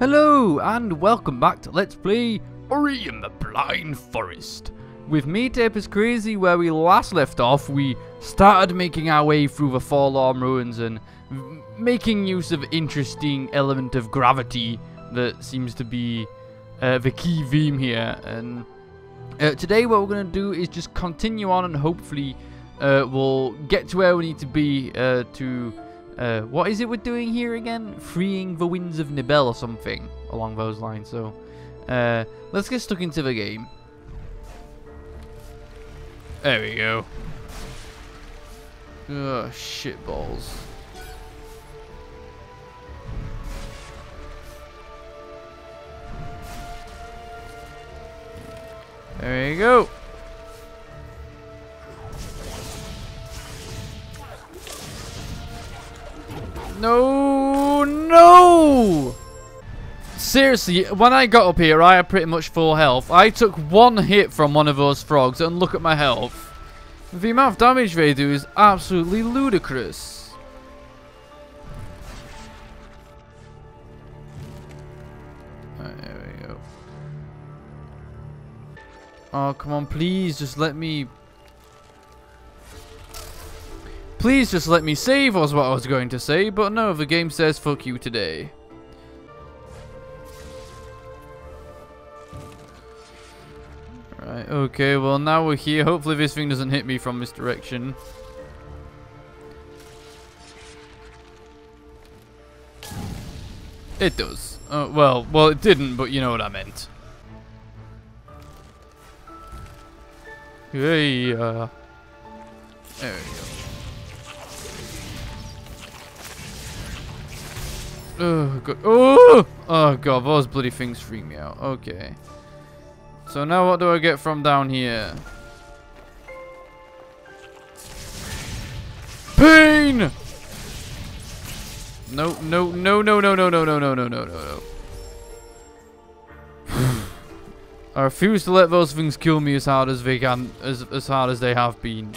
Hello and welcome back to Let's Play Ori and the Blind Forest. With me, TapersCrazy, where we last left off, we started making our way through the Forlorn Ruins and making use of interesting element of gravity that seems to be the key theme here. And today what we're going to do is just continue on and hopefully we'll get to where we need to be what is it we're doing here again? Freeing the winds of Nibel or something along those lines. So let's get stuck into the game. There we go. Oh, shit balls. There you go. No, no! Seriously, when I got up here, I had pretty much full health. I took one hit from one of those frogs, and look at my health. The amount of damage they do is absolutely ludicrous. Alright, there we go. Oh, come on, please, just let me... Please just let me save was what I was going to say, but no, the game says fuck you today. Right, okay, well now we're here. Hopefully this thing doesn't hit me from this direction. It does. Oh, well, it didn't, but you know what I meant. Hey, there we go. Oh god. Oh! Oh god, those bloody things freak me out. Okay. So now what do I get from down here? Pain! No, no, no, no, no, no, no, no, no, no, no, no. I refuse to let those things kill me as hard as they can, as hard as they have been.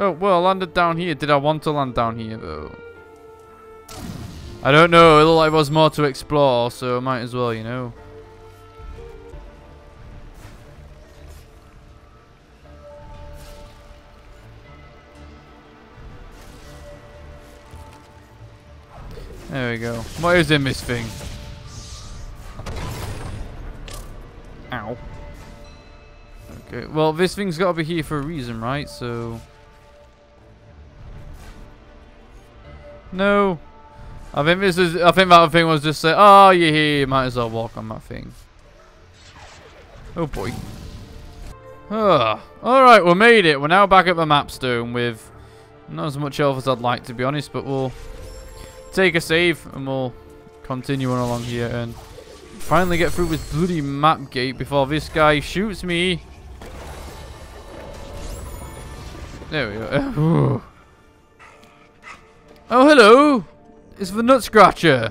Oh, well, I landed down here. Did I want to land down here, though? I don't know. It looked like there was more to explore, so I might as well, you know. There we go. What is in this thing? Ow. Okay, well, this thing's got to be here for a reason, right? So... No, I think this is. I think that thing was just say, "Oh, you're here. You might as well walk on that thing." Oh boy. Ah, all right, we made it. We're now back at the mapstone with not as much health as I'd like, to be honest. But we'll take a save and we'll continue on along here and finally get through this bloody map gate before this guy shoots me. There we go. Oh, hello! It's the Nut Scratcher!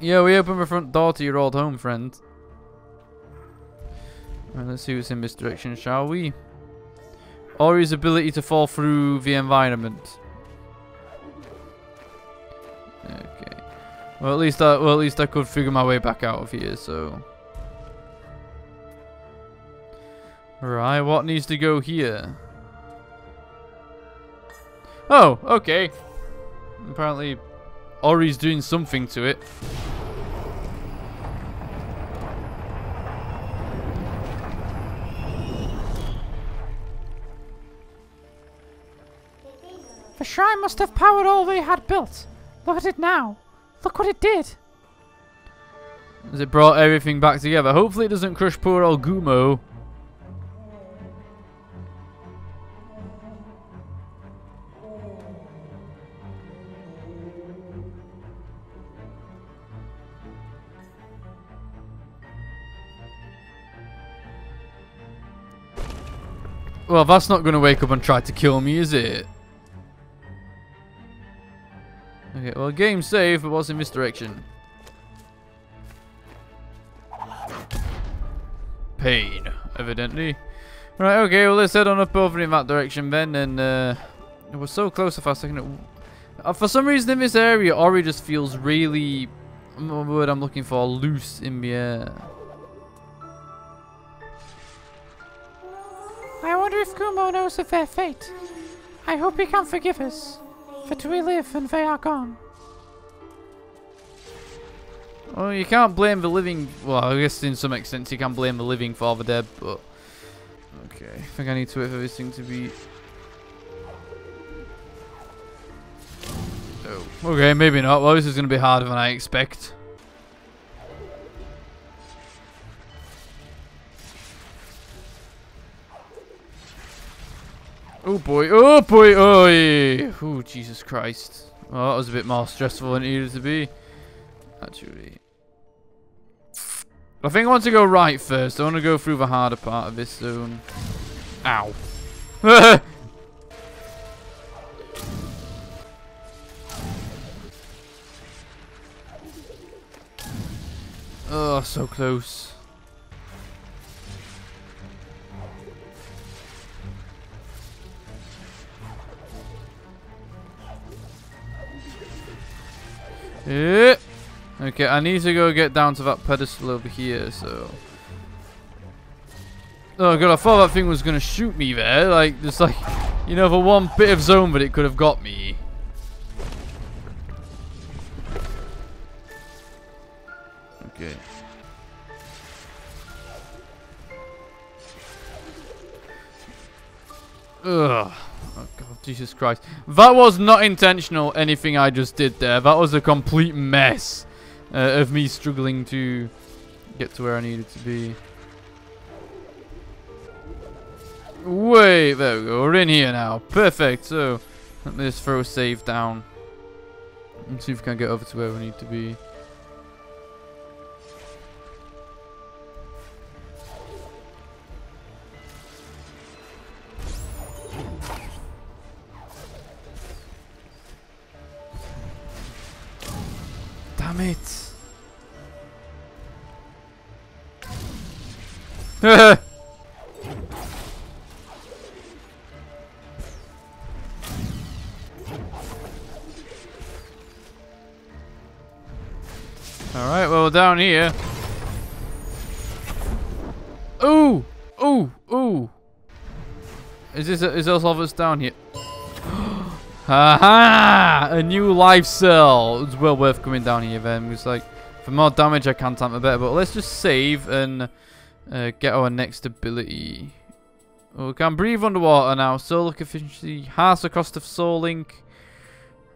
Yeah, we opened the front door to your old home, friend. Right, let's see what's in this direction, shall we? Ori's ability to fall through the environment. Okay. Well, at least I could figure my way back out of here, so... Right, what needs to go here? Oh, okay. Apparently, Ori's doing something to it. The shrine must have powered all they had built. Look at it now. Look what it did. As it brought everything back together. Hopefully it doesn't crush poor old Gumo. Well, that's not going to wake up and try to kill me, is it? Okay, well, game save, but what's in this direction? Pain, evidently. Right, okay, well, let's head on up over in that direction then, and we're so close to fast second. For some reason in this area, Ori just feels really, what word I'm looking for, loose in the air. I wonder if Gumo knows of their fate. I hope he can forgive us, that we live and they are gone. Well, you can't blame the living, well, I guess in some extent you can blame the living for the dead, but... Okay, I think I need to wait for this thing to be... Oh, okay, maybe not. Well, this is going to be harder than I expect. Oh boy, oh boy, oh yeah. Oh, Jesus Christ. Well, that was a bit more stressful than it needed to be. Actually, I think I want to go right first. I want to go through the harder part of this zone. Ow. Oh, so close. Yeah. Okay, I need to go get down to that pedestal over here, so... Oh god, I thought that thing was gonna shoot me there, like, just like... You know, the one bit of zone that it could have got me. Okay. Ugh. Oh god, Jesus Christ. That was not intentional, anything I just did there. That was a complete mess. Of me struggling to get to where I needed to be. Wait, there we go. We're in here now. Perfect. So, let me just throw save down. And see if we can get over to where we need to be. Damn it. Alright, well, down here. Ooh! Ooh! Ooh! Is all of us down here? Haha! A new life cell! It's well worth coming down here then. It's like, for more damage I can time the better, but let's just save and... get our next ability. Oh, we can breathe underwater now. Soul Link Efficiency. Halves across the Soul Link.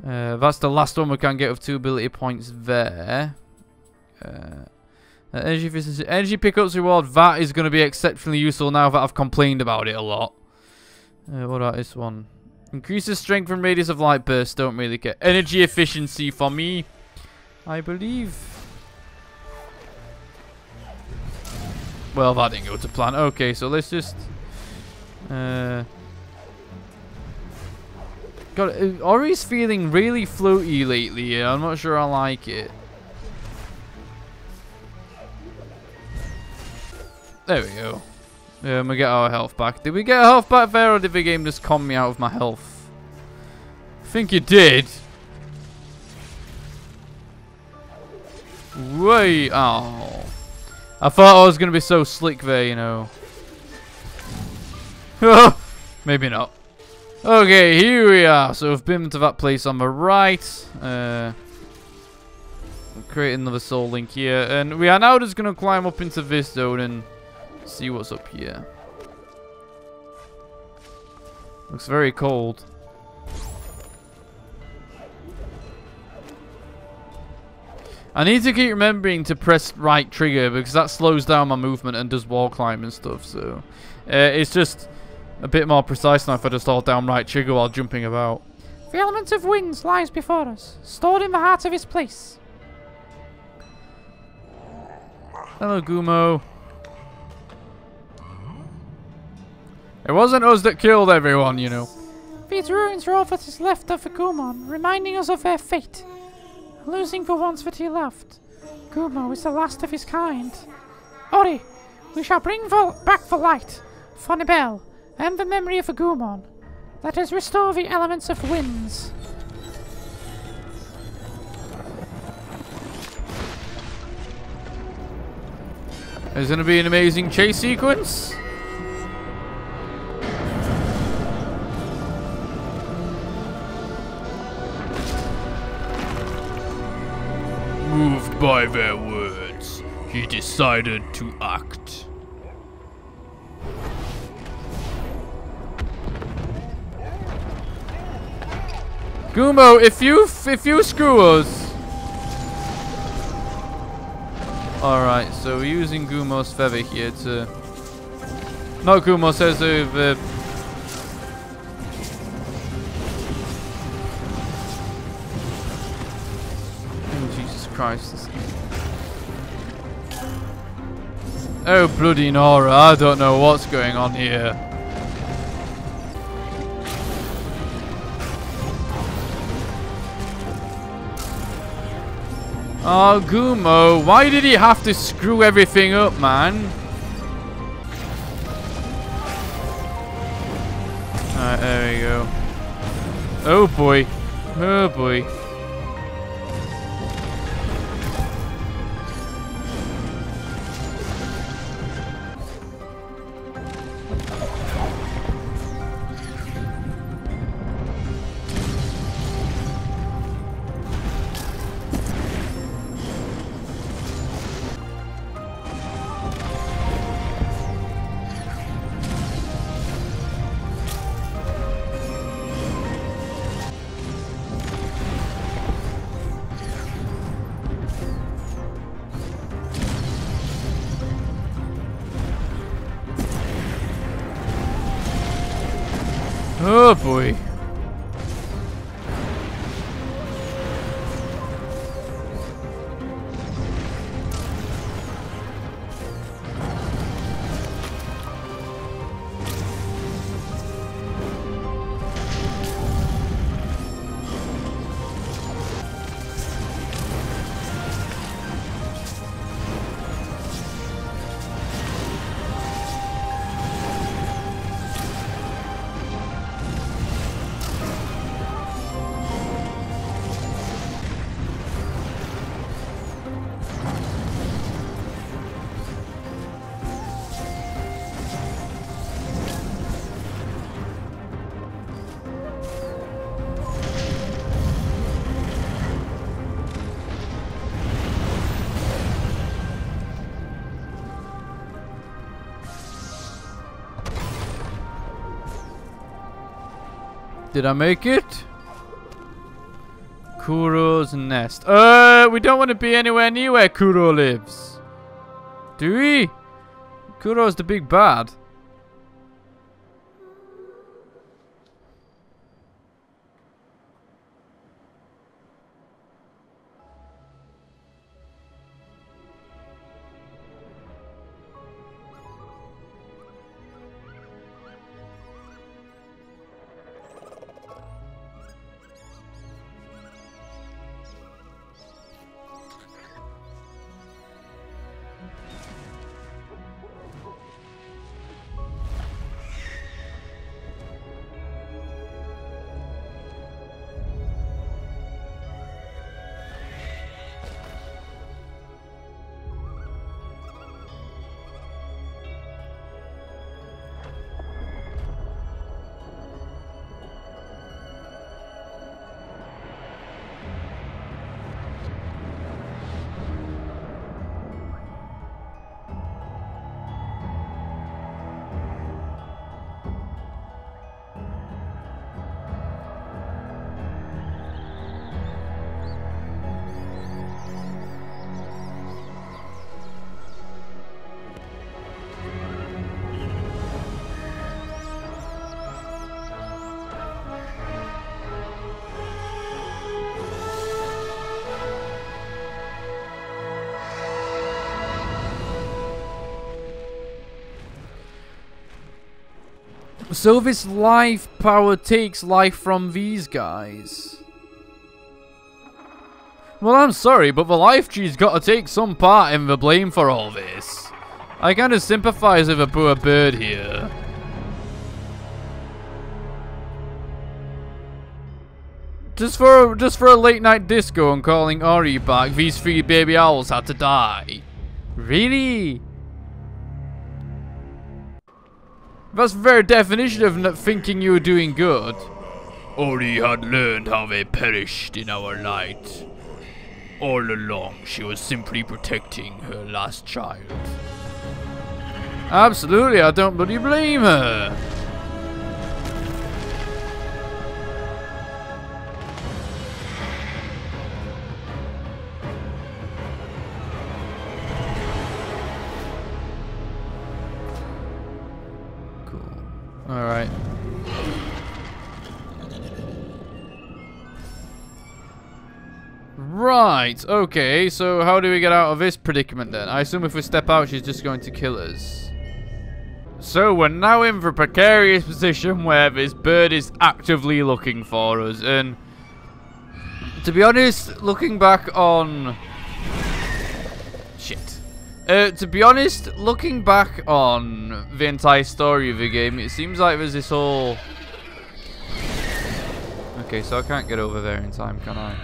That's the last one we can get with 2 ability points there. Energy Efficiency. Energy Pickups Reward. That is going to be exceptionally useful now that I've complained about it a lot. What about this one? Increases strength and radius of light burst. Don't really care. Energy Efficiency for me, I believe. Well, that didn't go to plan. Okay, so let's just... God, Ori's feeling really floaty lately. Yeah? I'm not sure I like it. There we go. We get our health back. Did we get our health back there, or did the game just con me out of my health? I think it did. Wait, oh. I thought I was going to be so slick there, you know. Maybe not. Okay, here we are. So we've been to that place on the right. We'll create another soul link here. And we are now just going to climb up into this zone and see what's up here. Looks very cold. I need to keep remembering to press right trigger because that slows down my movement and does wall climb and stuff, so... it's just a bit more precise now if I just hold down right trigger while jumping about. The element of winds lies before us, stored in the heart of his place. Hello, Gumo. It wasn't us that killed everyone, you know. These ruins are all that is left of the Gumon, reminding us of their fate. Losing the ones that he loved. Gumo is the last of his kind. Ori, we shall bring back the light. for Nibel, and the memory of a Gumon. That is, restore the elements of winds. There's gonna be an amazing chase sequence. Moved by their words, he decided to act. Gumo, if you screw us. Alright, so we're using Gumo's feather here to... Not Gumo, says the... Oh, Jesus Christ. Oh, bloody Nora, I don't know what's going on here. Oh, Gumo, why did he have to screw everything up, man? Alright, there we go. Oh boy. Oh boy. Oh boy. Did I make it? Kuro's nest. We don't want to be anywhere near where Kuro lives. Do we? Kuro's the big bad. So this life power takes life from these guys. Well, I'm sorry, but the life tree's got to take some part in the blame for all this. I kind of sympathize with the poor bird here. Just for a late night disco and calling Ori back, these three baby owls had to die. Really? That's the very definition of not thinking you were doing good. Ori had learned how they perished in our light. All along, she was simply protecting her last child. Absolutely, I don't bloody blame her. Alright. Right, okay, so how do we get out of this predicament then? I assume if we step out, she's just going to kill us. So we're now in the precarious position where this bird is actively looking for us, and to be honest, looking back on... Shit. To be honest, looking back on the entire story of the game, it seems like there's this whole... Okay, so I can't get over there in time, can I?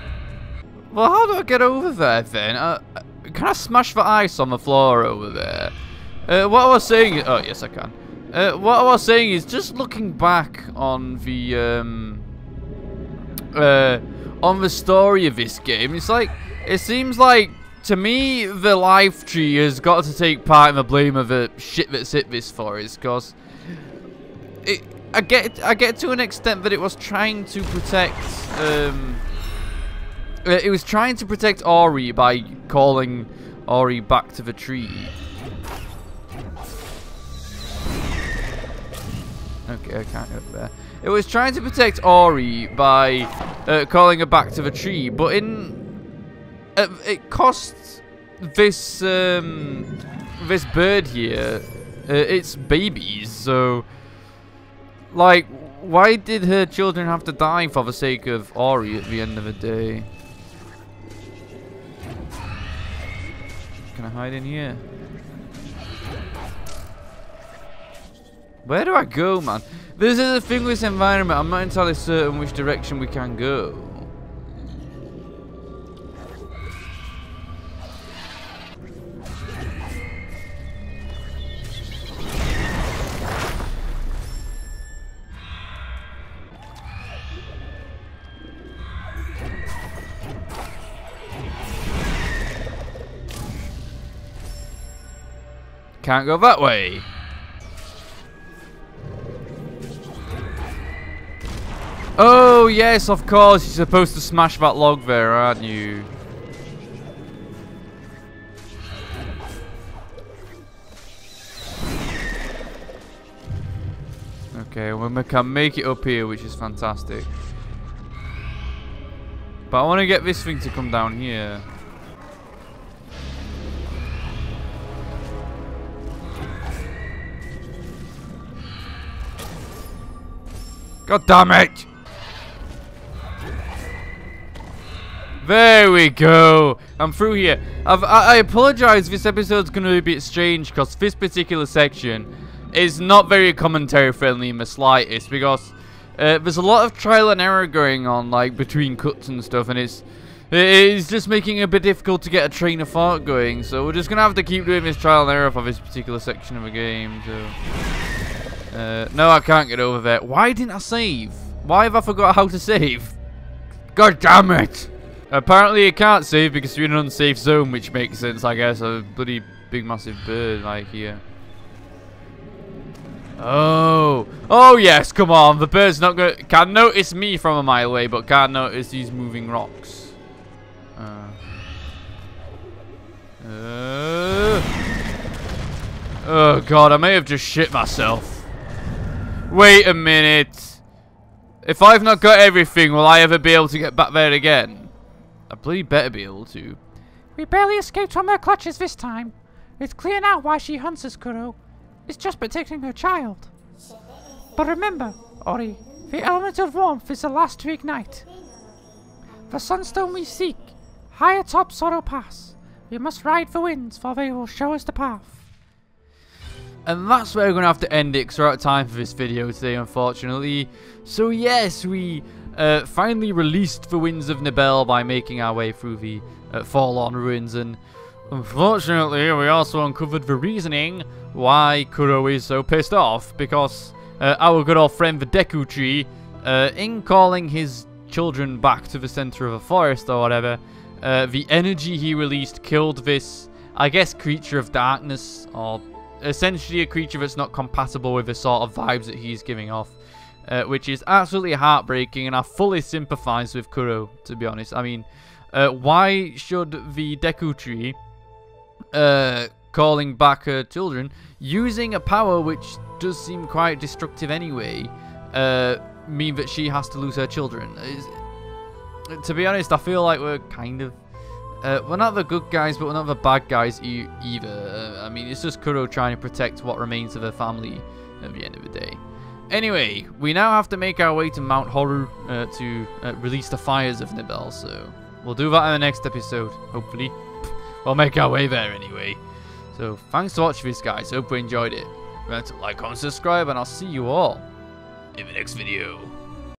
Well, how do I get over there then? Can I smash the ice on the floor over there? What I was saying... Oh, yes, I can. What I was saying is just looking back on the... on the story of this game, it's like... It seems like... To me, the life tree has got to take part in the blame of the shit that's hit this forest, because I get to an extent that it was trying to protect, it was trying to protect Ori by calling Ori back to the tree. Okay, I can't go up there. It was trying to protect Ori by calling her back to the tree, but in it costs this this bird here its babies. So, like, why did her children have to die for the sake of Ori at the end of the day? Can I hide in here? Where do I go, man? This is a thing with this environment. I'm not entirely certain which direction we can go. Can't go that way. Oh yes, of course, you're supposed to smash that log there, aren't you? Okay, well, we can make it up here, which is fantastic. But I want to get this thing to come down here. God damn it! There we go! I'm through here. I apologise, this episode's going to be a bit strange because this particular section is not very commentary friendly in the slightest, because there's a lot of trial and error going on, like between cuts and stuff, and it's just making it a bit difficult to get a train of thought going, so we're just going to have to keep doing this trial and error for this particular section of the game. So... no, I can't get over there. Why didn't I save? Why have I forgot how to save? God damn it! Apparently you can't save because you're in an unsafe zone, which makes sense, I guess. A bloody big massive bird like here. Oh. Oh yes, come on. The bird's not gonna... Can't notice me from a mile away, but can't notice these moving rocks. Oh god, I may have just shit myself. Wait a minute. If I've not got everything, will I ever be able to get back there again? I bloody better be able to. We barely escaped from her clutches this time. It's clear now why she hunts us, Kuro. It's just protecting her child. But remember, Ori, the element of warmth is the last to ignite. The sunstone we seek, high atop Sorrow Pass. We must ride the winds, for they will show us the path. And that's where we're going to have to end it, because we're out of time for this video today, unfortunately. So yes, we finally released the winds of Nibel by making our way through the Forlorn Ruins, and unfortunately we also uncovered the reasoning why Kuro is so pissed off, because our good old friend the Deku Tree, in calling his children back to the center of a forest or whatever, the energy he released killed this, I guess, creature of darkness, or essentially a creature that's not compatible with the sort of vibes that he's giving off, which is absolutely heartbreaking, and I fully sympathize with Kuro, to be honest. I mean, why should the Deku Tree, calling back her children, using a power which does seem quite destructive anyway, mean that she has to lose her children? To be honest, I feel like we're kind of... we're not the good guys, but we're not the bad guys either. I mean, it's just Kuro trying to protect what remains of her family at the end of the day. Anyway, we now have to make our way to Mount Horu to release the fires of Nibel, so we'll do that in the next episode, hopefully. We'll make our way there anyway. So, thanks for watching this, guys. Hope you enjoyed it. Remember to like, comment, subscribe, and I'll see you all in the next video.